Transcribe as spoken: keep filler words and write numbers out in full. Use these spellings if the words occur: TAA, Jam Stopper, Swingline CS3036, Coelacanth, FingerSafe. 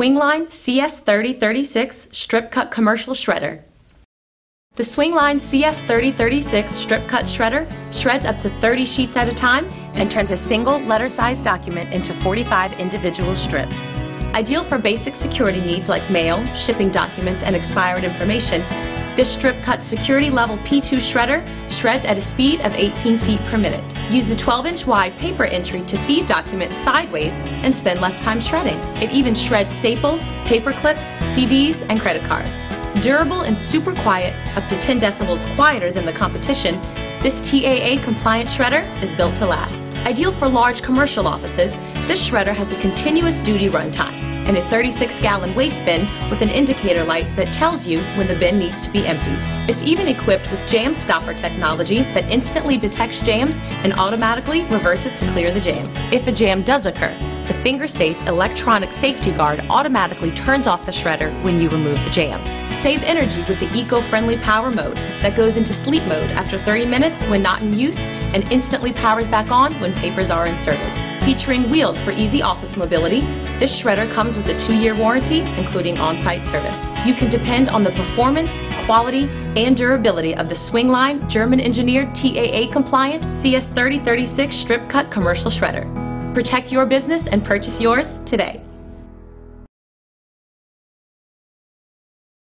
Swingline C S thirty thirty-six Strip Cut Commercial Shredder. The Swingline C S thirty thirty-six Strip Cut Shredder shreds up to thirty sheets at a time and turns a single letter-sized document into forty-five individual strips. Ideal for basic security needs like mail, shipping documents, and expired information, this Strip Cut Security Level P two shredder shreds at a speed of eighteen feet per minute. Use the twelve inch wide paper entry to feed documents sideways and spend less time shredding. It even shreds staples, paper clips, C Ds, and credit cards. Durable and super quiet, up to ten decibels quieter than the competition, this T A A compliant shredder is built to last. Ideal for large commercial offices, this shredder has a continuous duty run time and a thirty-six gallon waste bin with an indicator light that tells you when the bin needs to be emptied. It's even equipped with Jam Stopper technology that instantly detects jams and automatically reverses to clear the jam. If a jam does occur, the FingerSafe electronic safety guard automatically turns off the shredder when you remove the jam. Save energy with the eco-friendly power mode that goes into sleep mode after thirty minutes when not in use and instantly powers back on when papers are inserted. Featuring wheels for easy office mobility, this shredder comes with a two year warranty, including on-site service. You can depend on the performance, quality, and durability of the Swingline German-engineered T A A-compliant C S thirty thirty-six Strip Cut Commercial Shredder. Protect your business and purchase yours today.